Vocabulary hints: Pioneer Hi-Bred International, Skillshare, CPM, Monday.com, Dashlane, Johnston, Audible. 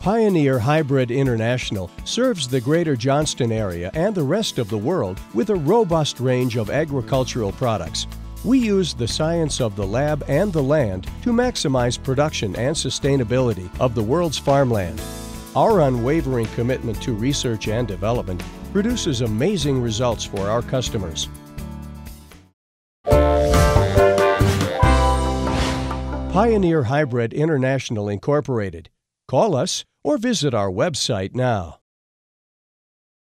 Pioneer Hi-Bred International serves the greater Johnston area and the rest of the world with a robust range of agricultural products. We use the science of the lab and the land to maximize production and sustainability of the world's farmland. Our unwavering commitment to research and development produces amazing results for our customers. Pioneer Hi-Bred International Incorporated. Call us or visit our website now.